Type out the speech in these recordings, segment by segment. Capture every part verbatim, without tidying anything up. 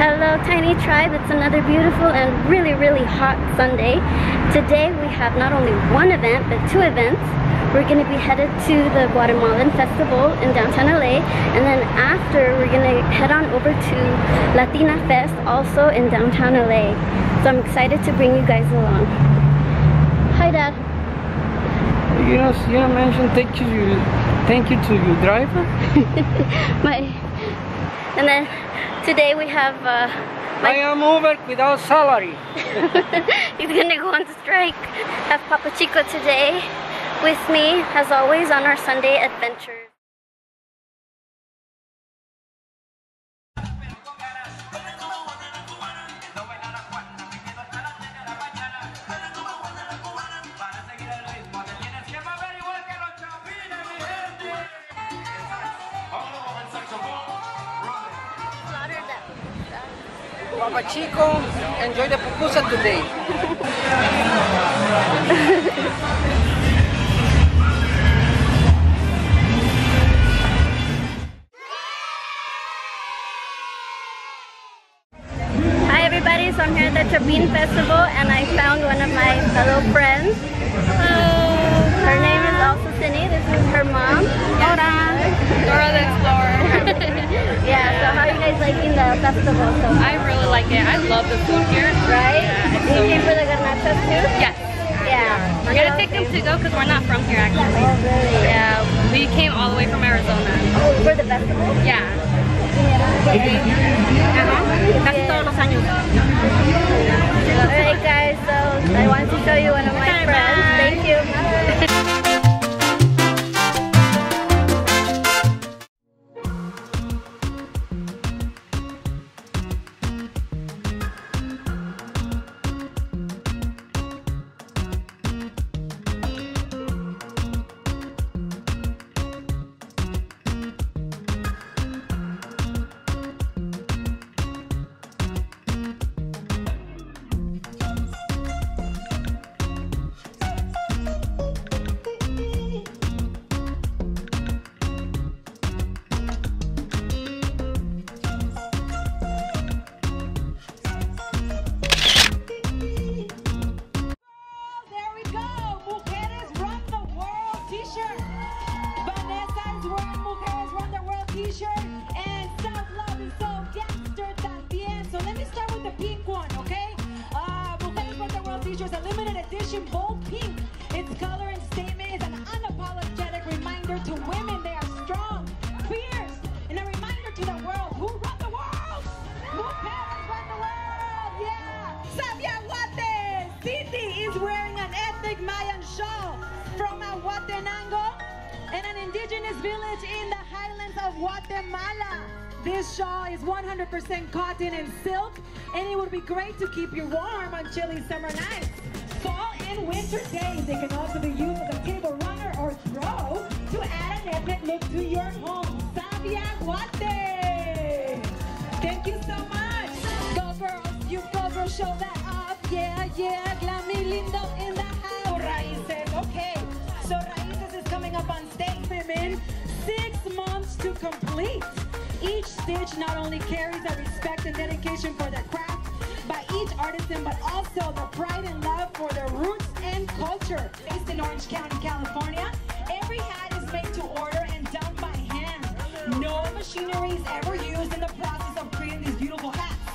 Hello Tiny Tribe, it's another beautiful and really really hot Sunday. Today we have not only one event but two events. We're going to be headed to the Guatemalan Festival in downtown L A, and then after we're going to head on over to Latina Fest, also in downtown L A. So I'm excited to bring you guys along. Hi Dad. You know, you know, mentioned thank you, thank you to your driver. My, and then today we have. Uh, my I am over without salary. He's gonna go on strike. Have Papa Chico today with me, as always, on our Sunday adventures. Papa Chico, enjoy the pupusa today. Hi everybody, so I'm here at the Chapin Festival and I found one of my fellow friends. Hello. Her name is also Cindy. This is her mom. Hola. Dora the Explorer. Yeah, so how are you guys liking the festival so far? I really like it. I love the food here. Right? Yeah, you so came for the garnachas too? Yes. Yeah. We're going to take them to go because we're not from here actually. Oh, really? Yeah. We came all the way from Arizona. Oh, for the festival? Yeah. Casi todos los años. Alright guys, so I want to show you one of my friends. Thank you. Village in the highlands of Guatemala. This shawl is one hundred percent cotton and silk, and it would be great to keep you warm on chilly summer nights, fall and winter days. It can also be used as a table runner or throw to add an epic look to your home. Savia Guate! Thank you so much. Go girls, you go girls, show that up. Yeah, yeah, Glam Lindo in the house. Raices, okay. So Raices is coming up on stage. Six months to complete. Each stitch not only carries a respect and dedication for their craft by each artisan, but also the pride and love for their roots and culture. Based in Orange County, California, every hat is made to order and done by hand. No machinery is ever used in the process of creating these beautiful hats.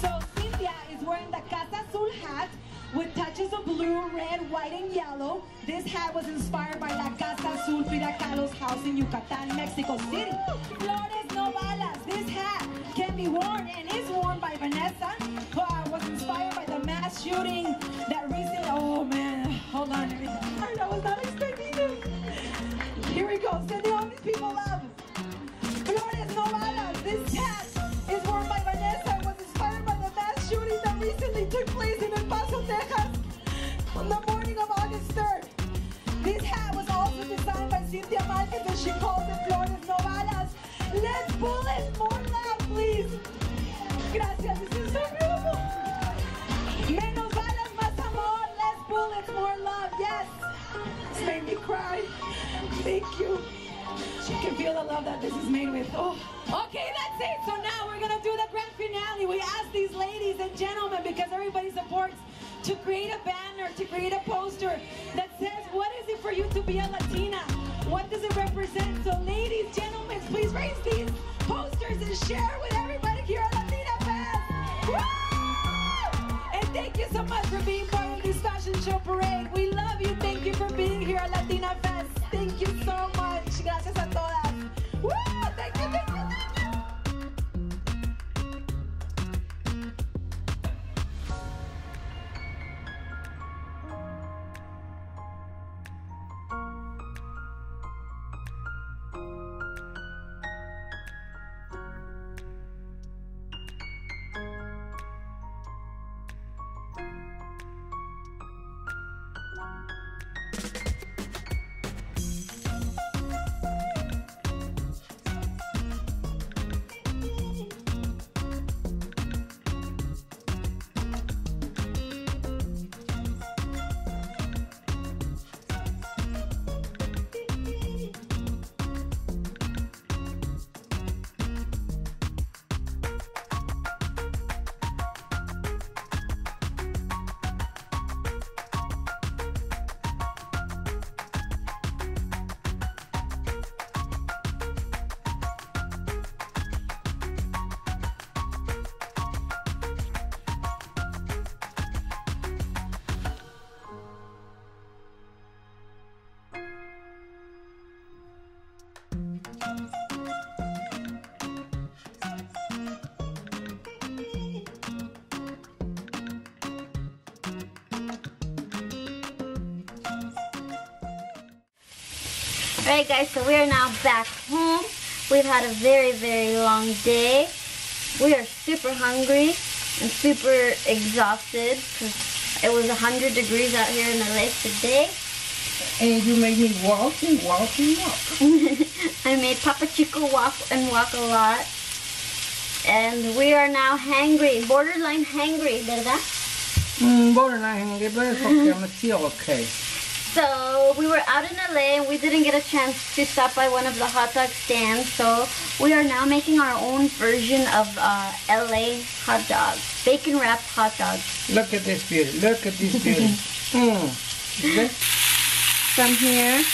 So Cynthia is wearing the Casa Azul hat with touches of blue, red, white, and yellow. This hat was inspired by La Casa Azul, Frida Kahlo's house in Yucatan, Mexico City. Flores No Balas. This hat can be worn and is worn by Vanessa, who uh, was inspired by the mass shooting that recently. Oh man, hold on. I was not expecting this. Here we go. Send all these people love. Flores No Balas. This hat is worn by Vanessa, was inspired by the mass shooting that recently took place in El Paso, Texas. On the morning of August third, this hat was also designed by Cynthia Marquez and she calls it Flores No Balas. Let's pull it, more loud, please. Gracias, this is so beautiful. Menos balas, mas amor. Let's pull it, more love, yes. It's made me cry. Thank you. She can feel the love that this is made with. Oh, okay, that's it. So now we're gonna do the grand finale. We and gentlemen, because everybody supports, to create a banner, to create a poster that says, what is it for you to be a Latina? What does it represent? So ladies, gentlemen, please raise these posters and share with everybody here at Latina Fest. Woo! And thank you so much for being part of this fashion show parade. We love you. Thank you for being here at Latina Fest. Thank you so much. Gracias a todas. Woo! Thank you, thank you. Alright guys, so we are now back home. We've had a very, very long day. We are super hungry and super exhausted because it was one hundred degrees out here in L A today. And you made me walk and walk and walk. I made Papa Chico walk and walk a lot. And we are now hangry, borderline hangry, ¿verdad? Mm, borderline hangry, but it's okay. I'm still okay. So we were out in L A and we didn't get a chance to stop by one of the hot dog stands. So we are now making our own version of uh, L A hot dogs, bacon wrapped hot dogs. Look at this beauty! Look at this beauty! mm. Some here.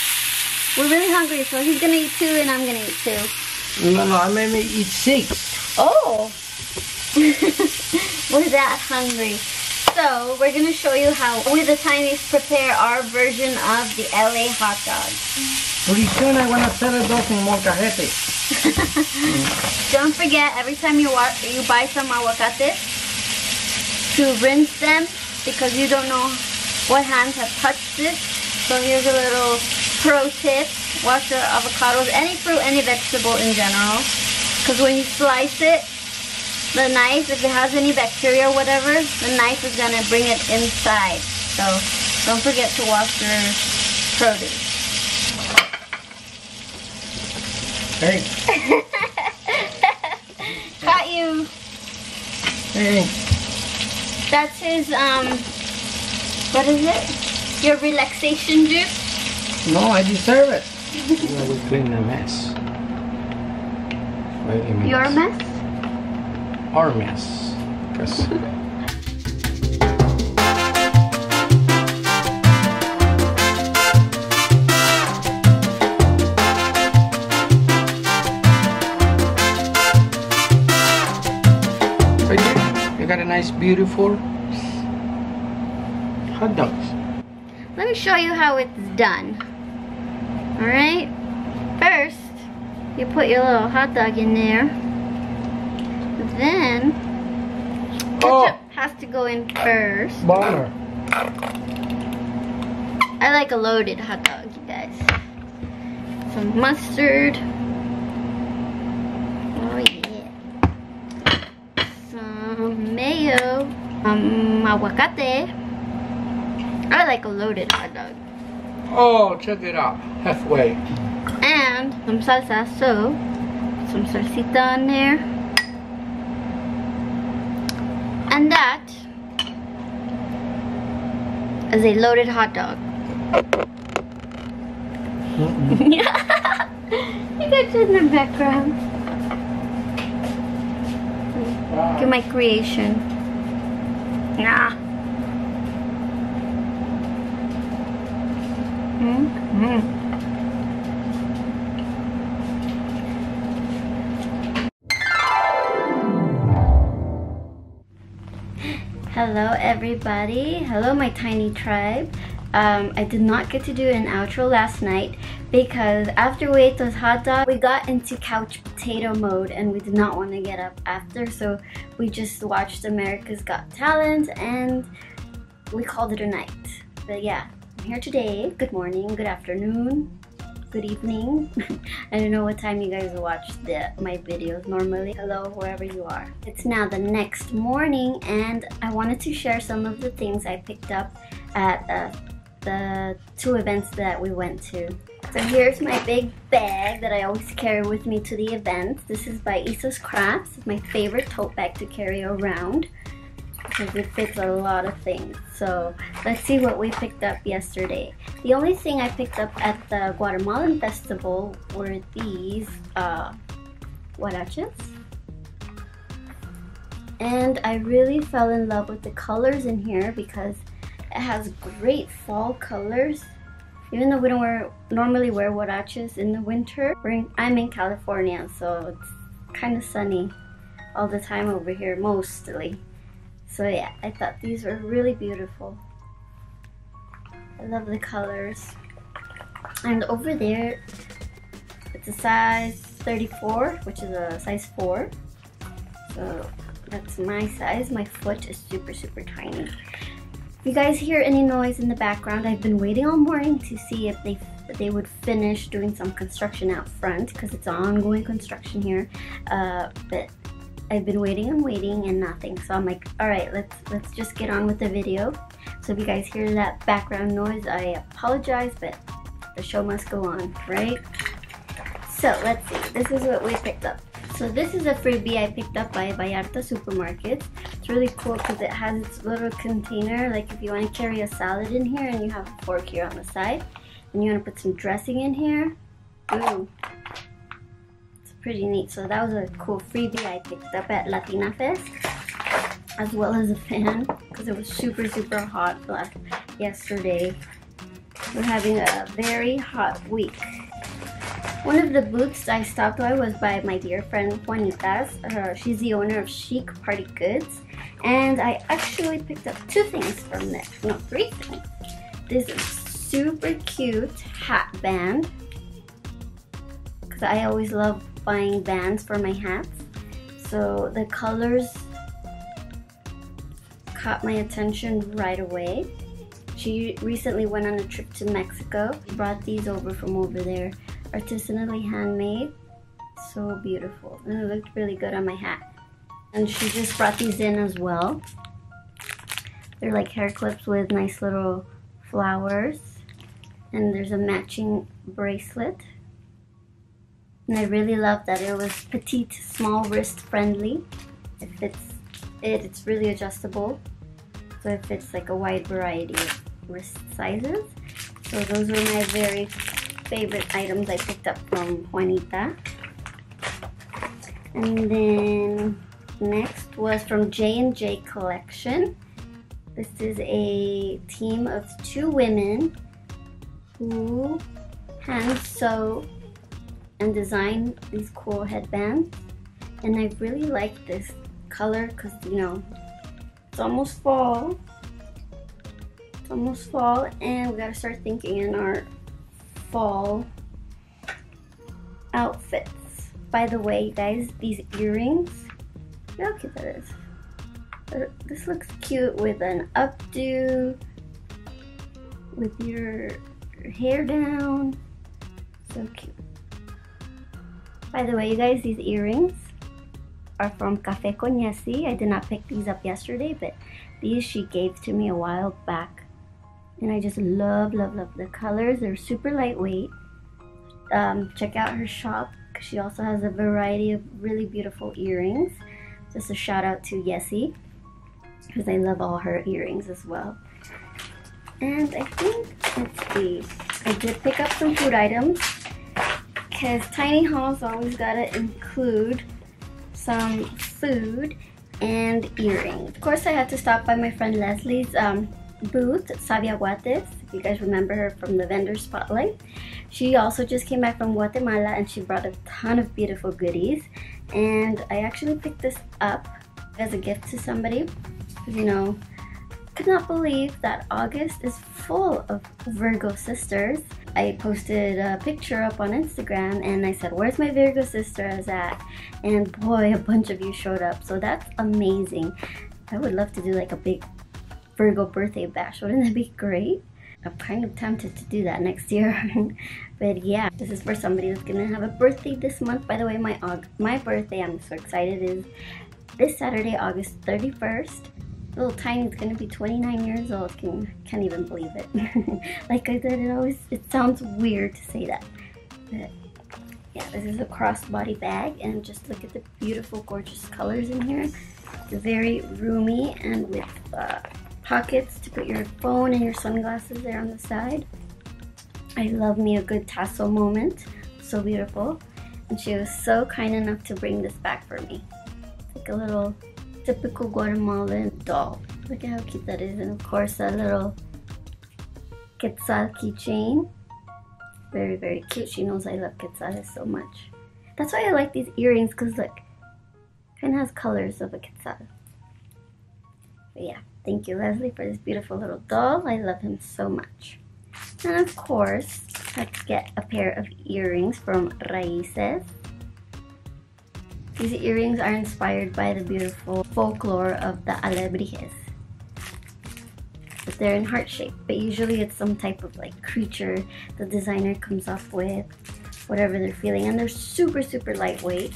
We're really hungry, so he's gonna eat two and I'm gonna eat two. No, no, I made me eat six. Oh, we're that hungry. So we're going to show you how we the Chinese prepare our version of the L A hot dogs. Pretty soon I want to sell those in more cajetes. Don't forget, every time you, you buy some aguacates, to rinse them because you don't know what hands have touched this. So here's a little pro tip. Wash your avocados, any fruit, any vegetable in general. Because when you slice it, the knife, if it has any bacteria or whatever, the knife is going to bring it inside. So don't forget to wash your produce. Hey. Caught you. Hey. That's his, um, what is it? Your relaxation juice? No, I deserve it. I will clean the mess. Wait a minute. Your mess? Our mess. Yes. Right there, you got a nice, beautiful hot dogs. Let me show you how it's done. All right. First, you put your little hot dog in there. Then, ketchup oh. has to go in first. Bomber. I like a loaded hot dog, you guys. Some mustard. Oh yeah. Some mayo. Um, aguacate. I like a loaded hot dog. Oh, check it out. Halfway. And some salsa, so some salsita on there. And that is a loaded hot dog. Mm-hmm. You got you in the background. Look at my creation. Yeah. Mm-hmm. Hello everybody, hello my Tiny Tribe. Um, I did not get to do an outro last night because after Huetos hot dog, we got into couch potato mode and we did not want to get up after, so we just watched America's Got Talent and we called it a night. But yeah, I'm here today. Good morning, good afternoon, good evening. I don't know what time you guys watch the, my videos normally. Hello, wherever you are. It's now the next morning and I wanted to share some of the things I picked up at uh, the two events that we went to. So here's my big bag that I always carry with me to the event. This is by Isa's Crafts. It's my favorite tote bag to carry around because it fits a lot of things. So let's see what we picked up yesterday. The only thing I picked up at the Guatemalan Festival were these uh, huaraches. And I really fell in love with the colors in here because it has great fall colors. Even though we don't wear, normally wear huaraches in the winter, we're in, I'm in California, so it's kind of sunny all the time over here, mostly. So yeah, I thought these were really beautiful. I love the colors. And over there, it's a size thirty-four, which is a size four. So that's my size. My foot is super, super tiny. If you guys hear any noise in the background, I've been waiting all morning to see if they they would finish doing some construction out front, because it's ongoing construction here. Uh, but I've been waiting and waiting and nothing, so I'm like, all right, let's let's just get on with the video. So if you guys hear that background noise, I apologize, but the show must go on, right? So let's see, this is what we picked up. So this is a freebie I picked up by Vallarta Supermarket. It's really cool because it has its little container, like if you want to carry a salad in here and you have a fork here on the side, and you want to put some dressing in here. Ooh. Pretty neat. So that was a cool freebie I picked up at Latina Fest, as well as a fan, because it was super super hot last yesterday. We're having a very hot week. One of the booths I stopped by was by my dear friend Juanita's. Uh, she's the owner of Chic Party Goods, and I actually picked up two things from there. No, three things. This super cute hat band, because I always love buying bands for my hats, so the colors caught my attention right away. She recently went on a trip to Mexico. She brought these over from over there, artisanally handmade, so beautiful, and it looked really good on my hat. And she just brought these in as well. They're like hair clips with nice little flowers, and there's a matching bracelet. And I really love that it was petite, small, wrist friendly. It fits it, it's really adjustable. So it fits like a wide variety of wrist sizes. So those were my very favorite items I picked up from Juanita. And then next was from J and J Collection. This is a team of two women who hand sew and design these cool headbands, and I really like this color because, you know, it's almost fall. It's almost fall, and we gotta start thinking in our fall outfits. By the way, you guys, these earrings, look how cute that is. This looks cute with an updo, with your hair down. So cute. By the way, you guys, these earrings are from Cafe Con Yessi. I did not pick these up yesterday, but these she gave to me a while back. And I just love, love, love the colors. They're super lightweight. Um, check out her shop. She also has a variety of really beautiful earrings. Just a shout out to Yessi, because I love all her earrings as well. And I think, let's see, I did pick up some food items, because tiny hauls always gotta include some food. and earrings. Of course, I had to stop by my friend Leslie's um, booth, Savia Guate. If you guys remember her from the vendor spotlight. She also just came back from Guatemala and she brought a ton of beautiful goodies. And I actually picked this up as a gift to somebody. You know, could not believe that August is full of Virgo sisters. I posted a picture up on Instagram and I said, where's my Virgo sisters at? And boy, a bunch of you showed up. So that's amazing. I would love to do like a big Virgo birthday bash. Wouldn't that be great? I'm kind of tempted to do that next year. But yeah, this is for somebody that's gonna have a birthday this month. By the way, my my birthday, I'm so excited, is this Saturday, August thirty-first. Little Tiny's gonna be twenty-nine years old. Can, can't even believe it. Like I said, it always it sounds weird to say that. But yeah, this is a crossbody bag, and just look at the beautiful, gorgeous colors in here. It's very roomy and with uh, pockets to put your phone and your sunglasses there on the side. I love me a good tassel moment. So beautiful, and she was so kind enough to bring this back for me. It's like a little typical Guatemalan doll. Look at how cute that is, and of course a little quetzal keychain. Very, very cute. She knows I love quetzales so much. That's why I like these earrings, because look, kind of has colors of a quetzal. But yeah, thank you Leslie for this beautiful little doll. I love him so much. And of course, I had to get a pair of earrings from Raices. These earrings are inspired by the beautiful folklore of the alebrijes. But they're in heart shape, but usually it's some type of like creature the designer comes up with, whatever they're feeling, and they're super, super lightweight.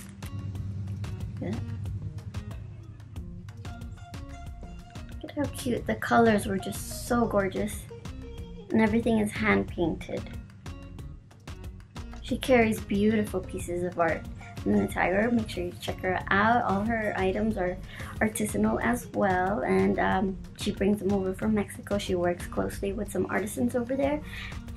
Good. Look how cute, the colors were just so gorgeous, and everything is hand painted. She carries beautiful pieces of art in the tiger. Make sure you check her out. All her items are artisanal as well, and um, she brings them over from Mexico. She works closely with some artisans over there,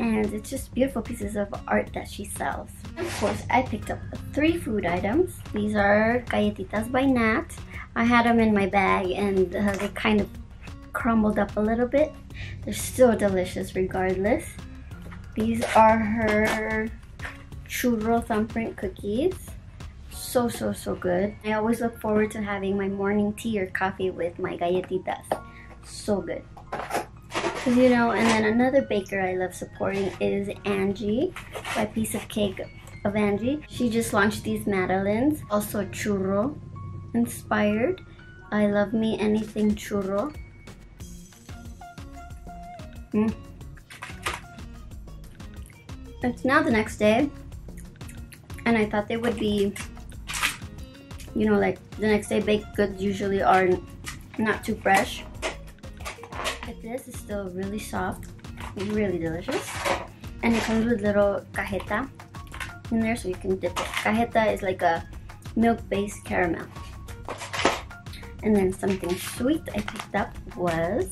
and it's just beautiful pieces of art that she sells. Of course, I picked up three food items. These are Galletitas by Nat. I had them in my bag and uh, they kind of crumbled up a little bit. They're so delicious regardless. These are her churro thumbprint cookies. So, so, so good. I always look forward to having my morning tea or coffee with my galletitas. So good. You know, and then another baker I love supporting is Angie by Piece of Cake of Angie. She just launched these Madelines, also churro inspired. I love me anything churro. Mm. It's now the next day, and I thought they would be, you know, like the next day baked goods usually are not too fresh. But this is still really soft, really delicious. And it comes with little cajeta in there so you can dip it. Cajeta is like a milk-based caramel. And then something sweet I picked up was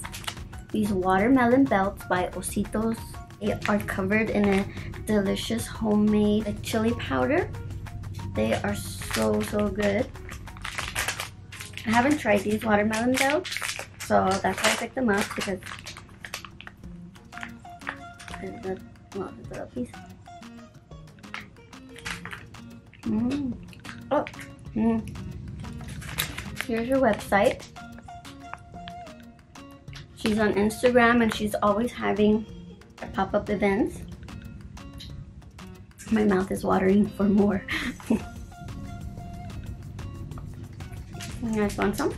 these watermelon belts by Ositos. They are covered in a delicious homemade chili powder. They are so So, so good. I haven't tried these watermelon belts, so that's why I picked them up, because there's a little piece. Mm. Oh. Mm. Here's her website. She's on Instagram and she's always having pop-up events. My mouth is watering for more. You guys want some?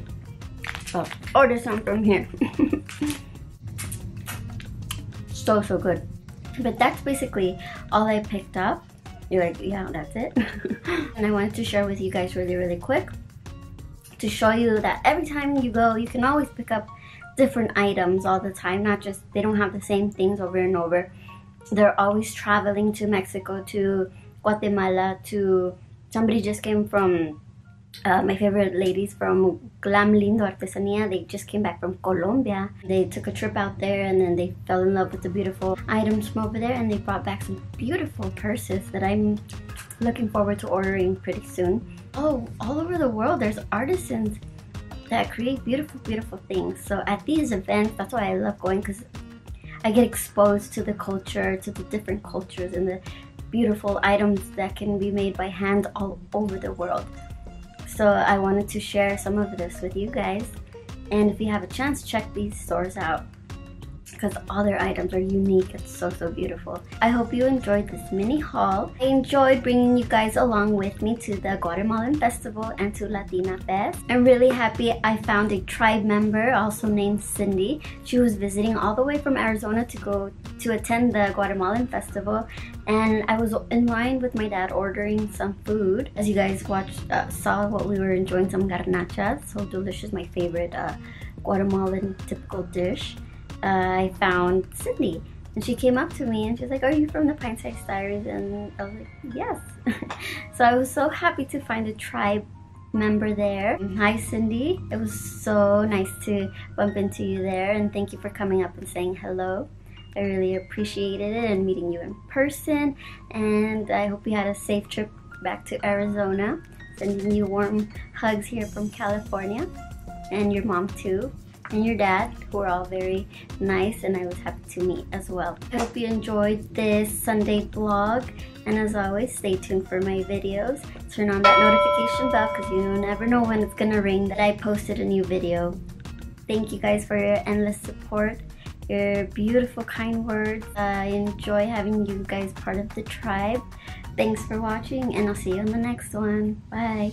Oh, order some from here. So, so good. But that's basically all I picked up. You're like, yeah, that's it. And I wanted to share with you guys really, really quick to show you that every time you go, you can always pick up different items all the time. Not just, they don't have the same things over and over. They're always traveling to Mexico, to Guatemala, to, somebody just came from Uh, my favorite ladies from Glam Lindo Artesanía. They just came back from Colombia. They took a trip out there and then they fell in love with the beautiful items from over there, and they brought back some beautiful purses that I'm looking forward to ordering pretty soon. Oh, all over the world there's artisans that create beautiful, beautiful things. So at these events, that's why I love going, because I get exposed to the culture, to the different cultures and the beautiful items that can be made by hand all over the world. So I wanted to share some of this with you guys. And if you have a chance, check these stores out, because all their items are unique. It's so, so beautiful. I hope you enjoyed this mini haul. I enjoyed bringing you guys along with me to the Guatemalan Festival and to Latina Fest. I'm really happy I found a tribe member, also named Cindy. She was visiting all the way from Arizona to go to attend the Guatemalan Festival, and I was in line with my dad ordering some food. As you guys watched, uh, saw what we were enjoying, some garnachas, so delicious, my favorite uh, Guatemalan typical dish. Uh, I found Cindy, and she came up to me and she's like, "Are you from the Pint Size Diaries?" And I was like, "Yes." So I was so happy to find a tribe member there. Hi, Cindy. It was so nice to bump into you there, and thank you for coming up and saying hello. I really appreciated it, and meeting you in person, and I hope you had a safe trip back to Arizona. Sending you warm hugs here from California, and your mom too, and your dad, who are all very nice, and I was happy to meet as well. I hope you enjoyed this Sunday vlog, and as always, stay tuned for my videos. Turn on that notification bell, because you never know when it's gonna ring that I posted a new video. Thank you guys for your endless support, your beautiful kind words. I enjoy having you guys part of the tribe. Thanks for watching, and I'll see you in the next one. Bye.